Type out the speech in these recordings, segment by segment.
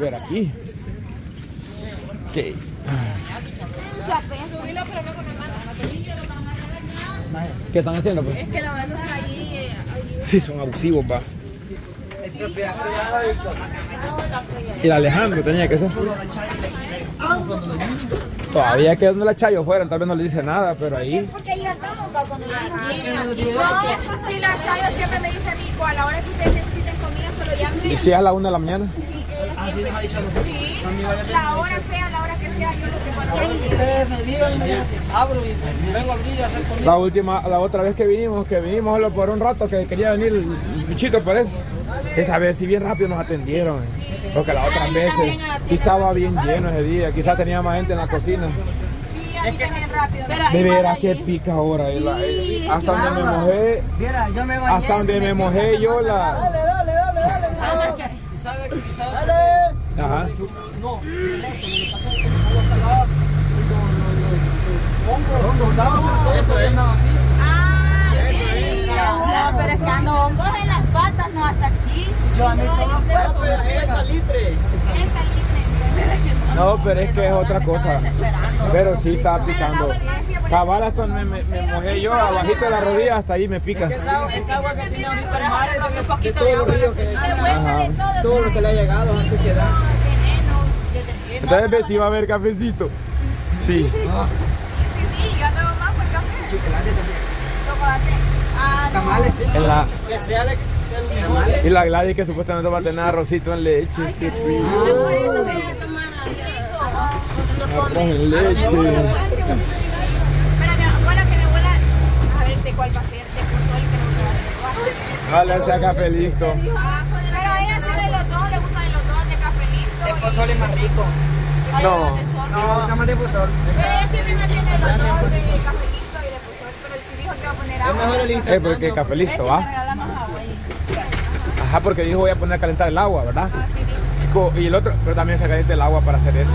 A ver aquí. ¿Qué? ¿Qué están haciendo? Pues? Es que la mano está ahí. Sí, son abusivos, va. Y la Alejandro tenía que ser. Todavía quedando la Chayo fuera, tal vez no le dice nada, pero ahí. Porque ahí gastamos, va, cuando no, si la Chayo siempre me dice a mí, a la hora que ustedes necesiten comida, solo llamen. ¿Y si es a la 1 de la mañana? Sí, la hora que sea, yo lo que puedo hacer. Ustedes me digan, abro y vengo a abrir y hacer comida. La otra vez que vinimos solo por un rato, que quería venir el bichito, parece. Esa vez sí bien rápido nos atendieron, porque las otras veces estaba bien lleno ese día, quizás tenía más gente en la cocina. Sí, a mí también rápido. De veras que pica ahora, hasta donde me mojé, yo la... Dale. Ajá. No, pero es que no coge las patas, no hasta aquí. Yo a mí todo el cuerpo me pega. Es salitre. No, pero es que es otra cosa. Pero sí estaba picando. Cabal, hasta me mojé yo, abajito de la rodilla, hasta ahí me pica. Esa agua que tiene ahorita el mar es de un poquito de agua. Todo lo que le ha llegado a la sociedad. Entonces, si va a haber cafecito. Sí. Sí, yo andaba más por café. Chocolate también. Tamales, y la Gladys que supuestamente va a tener arrocito en leche. Ay, qué rico. Arroz en leche. Espérame, abuela, que me vuela. A ver, ¿de cuál va a ser? De pozole, creo que va a ser. Dale, sea café listo. Pero ella sabe de los dos, le gusta de los dos, de café listo. De pozole más rico. No, gusta más de pozole. Pero ella siempre me tiene los dos de café listo. Es porque café listo, ¿va? Ajá, porque dijo voy a poner a calentar el agua, ¿verdad? Y el otro, pero también se calienta el agua para hacer eso.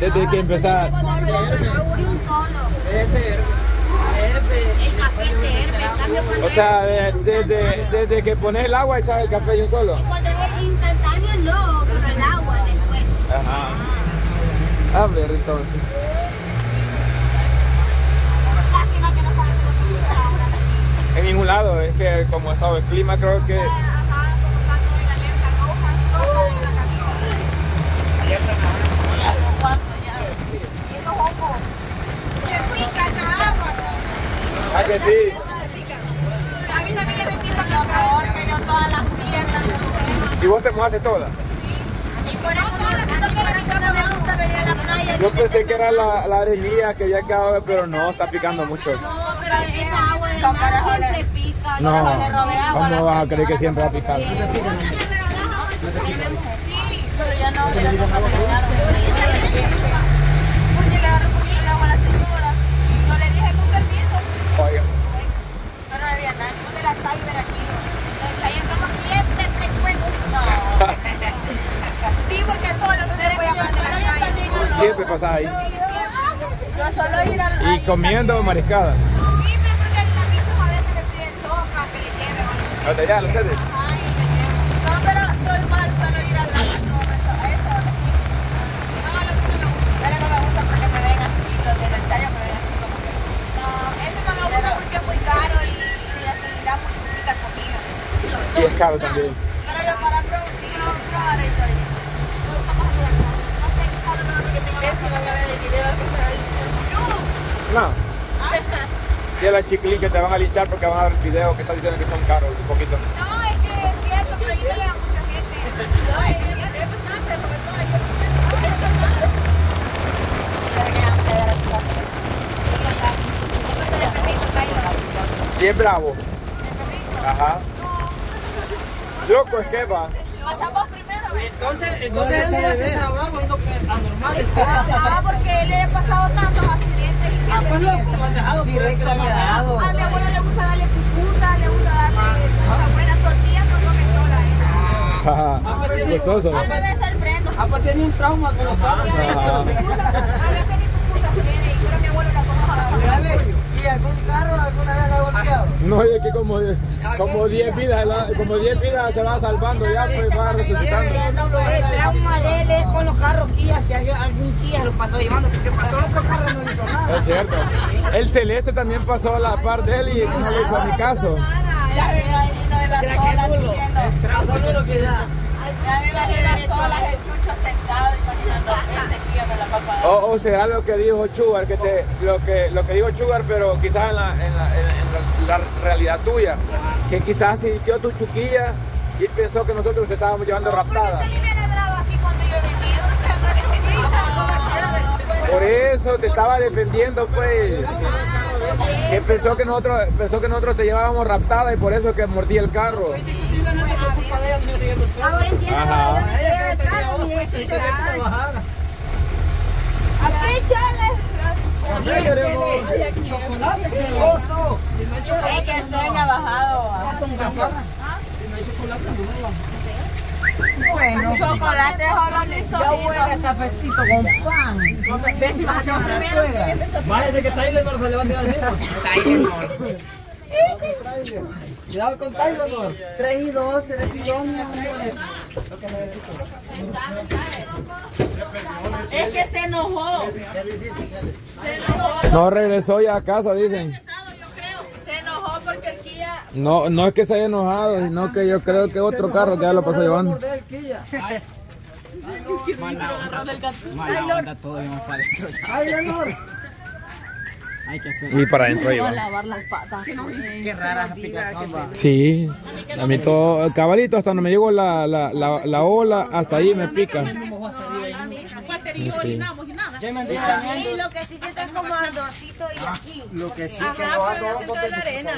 Desde que empezar. El café se herve. O sea, desde que pones el agua echas el café de un solo. Y cuando es instantáneo no, pero el agua después. Ajá. A ver, entonces. En ningún lado, es que como ha estado el clima, creo que... Ajá, como está todo en alerta roja, todo en la camisa. Alerta roja. ¿Cuánto ya? Y estos hongos. Se pica esa agua. ¿Ah, que sí? A mí también me empieza a caer, que yo todas las piernas. ¿Y vos te mojaste todas? Sí. Y por eso todas me gusta venir a la playa. Yo pensé que era la arenilla que había quedado, pero no, está picando mucho. Esa agua del mar siempre pica. No, ¿cómo vas a creer que siempre va a picar? Sí, pero ya no. Porque le agarró un poquito el agua a la señora. No le dije con permiso. Oye. No, no le había nada. No te la Chay, ver aquí. La Chay somos clientes, me cuento. No. Sí, porque todos los lunes voy a pasar la Chay. Siempre pasas ahí. Yo solo ir al... Y comiendo mariscadas. Ya, lo sé. No, pero estoy mal, solo ir al lado. No, eso. No, lo que no me gusta. Pero no me gusta porque me ven así, los de la Chaya me ven así como que. No, eso no me gusta porque es muy caro y si la seguridad muy poquita comida. Y es caro también. Pero yo para producir, no, ahora estoy. No sé, quizás lo mejor que tengo. Bessy van a ver el video que me ha dicho. No. Y a la chiquilín que te van a linchar porque van a ver el video que están diciendo que son caros un poquito. No, es que es cierto, pero ahí no le da mucha gente. No, es que es bastante, sobre todo hay que comer. Y es bravo. El perrito. Ajá. Loco, es que va. Pasamos primero. Entonces él ya se sabrá poniendo anormal. Ah, porque él le ha pasado tantos accidentes y siempre. A mi abuelo le gusta darle pupusa, le gusta darle cosas buenas, tortillas, no come sola. Aparte tiene un trauma con los padres. A veces ni pupusa quiere, pero mi abuelo la come sola. ¿Y algún carro alguna vez la ha golpeado? No, es que como 10 vidas se va salvando ya, pues va resucitando. El trauma de él es con los carros Kia, que algún Kia lo pasó llevando, porque pasó el otro carro no le hizo nada. Es cierto. El celeste también pasó a la par de él y no le hizo ni caso. Ya me imagino de las olas diciendo. Pasó lo que da. Ya me imagino las olas, el chucho sentado imaginando ese Kia me la va a pagar. O será lo que dijo Chugar, lo que dijo Chugar, pero quizás en la realidad tuya, que quizás sintió tu chuquilla y pensó que nosotros nos estábamos llevando raptada. Por eso te estaba defendiendo, pues. Que pensó que nosotros te llevábamos raptada y por eso que mordí el carro. Ahora entiendo. Aquí chale. Chocolate. Oso. Es que sueña bajado. Bueno, chocolate horrorizo. Ya huele cafecito con pan. Bessy va a ser una suegra. Váyase que Tyler no se levante la mierda. Tyler. Cuidado con Tyler. 3 y 2, 3 y 2. Lo que necesito. Es que se enojó. No regresó ya a casa, dicen. No, no es que se haya enojado, sino que yo creo que otro carro que ya lo pasó llevando. Y para adentro iba. Qué rara esa picazón. Sí, a mí todo, cabalito, hasta no me llegó la ola, hasta ahí me pica. Sí. Y lo que sí siento es como ardorcito y aquí. Lo que sí que lo hago es la arena.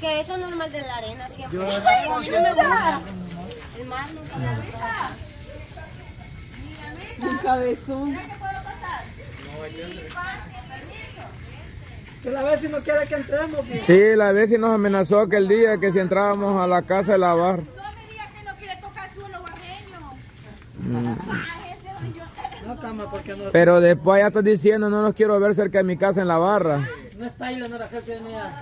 Que eso es normal de la arena siempre. Yo me gusta. El mar nunca me gusta. Un cabezón. Que la Bessy no quiere que entremos. Sí, la Bessy nos amenazó aquel día que si entrábamos a la casa de lavar. No me digas que no quiere tocar suelo barreño. Pero después ya estás diciendo no los quiero ver cerca de mi casa en la barra. No está Ilona, Raquel, que venía.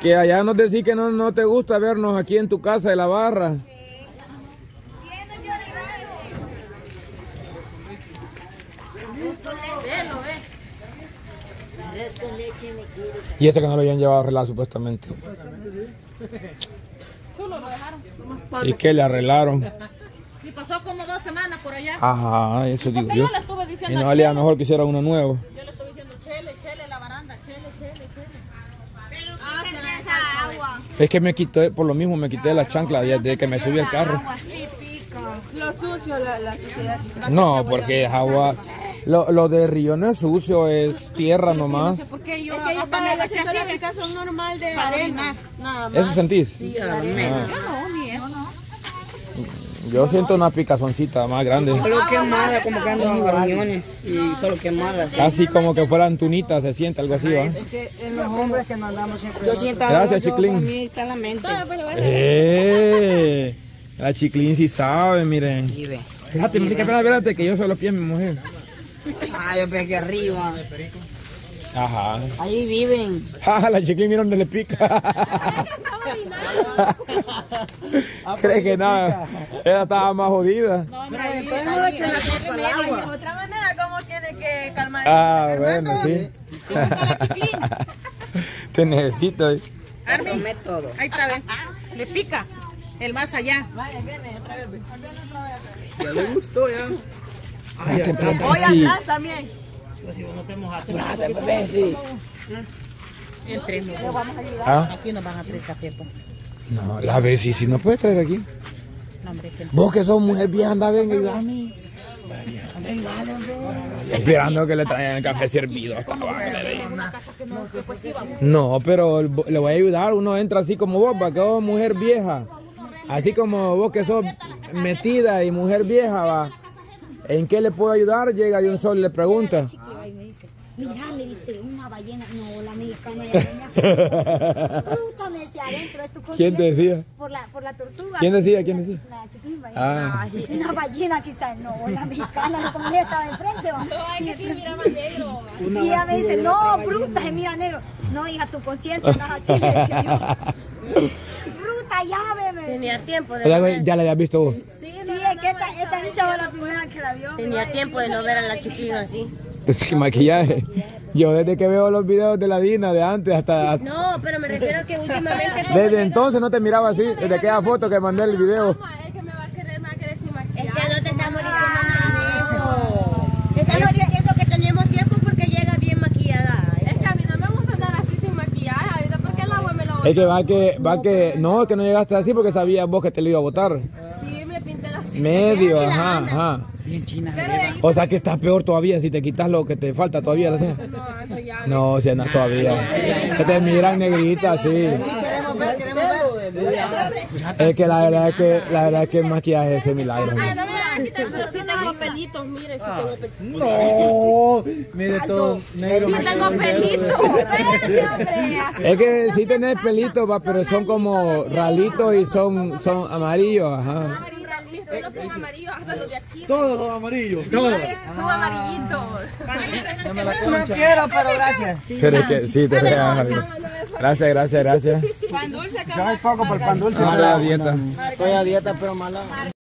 Que allá nos decís que no te gusta vernos aquí en tu casa de la barra. Sí. Y este que no lo habían llevado a arreglar supuestamente. ¿Y qué le arreglaron? Y pasó como 2 semanas por allá. Ajá, eso digo yo. Y no valía mejor que hiciera uno nuevo. Yo le estuve diciendo chele, la baranda, chele. Es que me quité, por lo mismo me quité la chancla desde que me subí al carro. Lo sucio, la suciedad. No, porque es agua. Lo de río no es sucio, es tierra nomás. No sé por qué yo para la chancla en el caso normal de arena. ¿Eso sentís? Sí, arena. Yo no, ni eso. Yo siento una picazoncita más grande. Solo quemada, como que andan los gorriones y solo quemada. Casi como que fueran tunitas, se siente algo así, ¿va? Es que en los hombres que nos andamos siempre. Yo siento algo, gracias, Chiclín. Está la mente. La Chiclín sí sabe, miren. Fíjate, sí, espérate, que yo soy los pies mi mujer. Ah, yo pensé que arriba. Ajá. Ahí viven. Ah, la Chiclín, mira dónde le pica. ¿Crees que nada? Ella estaba más jodida. No, hombre, de otra manera, ¿cómo tiene que calmar? Ah, bueno, sí. Te necesito. Armin, ahí está, ven. Le pica el más allá. Vaya, viene otra vez. Ya le gustó, ya. Voy a hablar también. Si vos no te mojaste, sí. Entre nosotros. Aquí nos van a traer café, pues. No, la Bessy si no puede traer aquí. No, hombre, que no. Vos que sos mujer vieja, anda, venga, ayúdame. Esperando que le traigan el café servido. No, pero le voy a ayudar. Uno entra así como vos, para que vos mujer vieja. Así como vos que sos metida y mujer vieja, va. ¿En qué le puedo ayudar? Llega y un sol le pregunta. Mira, me dice una ballena. No, la mexicana ya venía. Bruto, me decía adentro. ¿Quién decía? Por la tortuga. ¿Quién decía? Una ballena quizás, no, una mexicana, no, como ella estaba enfrente. No, hay que decir, mira más negro. Y ella me dice, no, bruta, se mira negro. No, hija, tu conciencia no es así, le decía yo. Bruta, ya, bebé. Tenía tiempo de ver. ¿Ya la habías visto vos? Sí, no, sí, es que esta bicha fue la primera que la vio. Tenía tiempo de no ver a la chiquilla así. Sin maquillaje. Yo desde que veo los videos de la Dina de antes hasta... No, pero me refiero que últimamente... Desde entonces no te miraba así, desde aquella foto que mandé el video. Es que me va a querer, sin maquillaje. Es que no te estamos diciendo eso. Te estamos diciendo que tenemos tiempo porque llega bien maquillada. Es que a mí no me gusta andar así sin maquillaje. Ahorita porque el agua me la botó. Es que no, que no llegaste así porque sabías vos que te lo iba a botar. Sí, me pinté así. Medio, ajá, ajá. Bien china. O sea que estás peor todavía si te quitas lo que te falta todavía, ¿no? No, si andas todavía. Que te miran negrita, sí. Es que la verdad es que el maquillaje es milagro. Pero si tengo pelitos, mire, si tengo pelitos. No, mire todo negro. Si tengo pelitos. Es que si tenés pelitos, va, pero son como ralitos y son amarillos, ajá. Todos son amarillos, hasta los de aquí. Todos son amarillos. Todos. Son amarillitos. No quiero, pero gracias. Pero es que sí, te regalas. Gracias, gracias, gracias. Pan dulce, acá. Ya hay poco para el pan dulce. Estoy a dieta, pero mala.